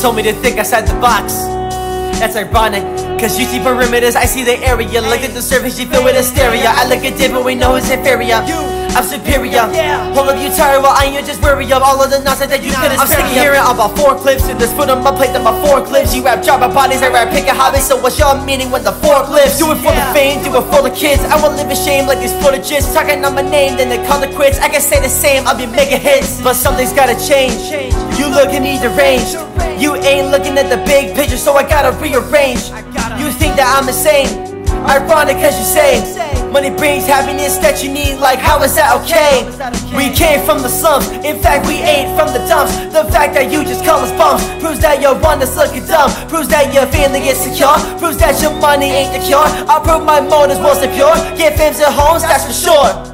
told me to think outside the box. That's ironic, cause you see perimeters, I see the area. Look at the surface, you feel with hysteria. I look at David, we know it's inferior. I'm superior, all of you tired while I am just weary of all of the nonsense that you couldn't I'm sick of hearing about forklifts. And there's food on my plate than my forklifts. You rap drop my bodies, I rap pick a hobby. So what's your meaning with the forklifts? Do it for the fame, do it for the kids. I won't live in shame like these footages. Talking on my name, then they call the quits. I can say the same, I'll be making hits. But something's gotta change, you look at me deranged. You ain't looking at the big picture, so I gotta rearrange. You think that I'm insane, ironic as you say. Money brings happiness that you need, like how is that okay? We came from the slums, in fact we ate from the dumps. The fact that you just call us bums proves that you're one that's looking dumb. Proves that your family is secure, proves that your money ain't the cure. I'll prove my motives wasn't pure, get fames and homes, that's for sure.